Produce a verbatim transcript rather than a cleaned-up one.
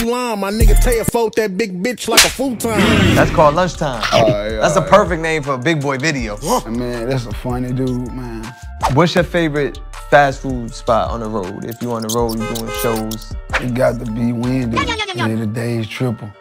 you lying. My nigga Taya fold that big bitch like a full-time. That's called lunchtime. All right, all that's right. A perfect name for a big boy video. Man, that's a funny dude, man. What's your favorite fast food spot on the road? If you on the road, you doing shows. It got to be Wendy's. It a day's triple.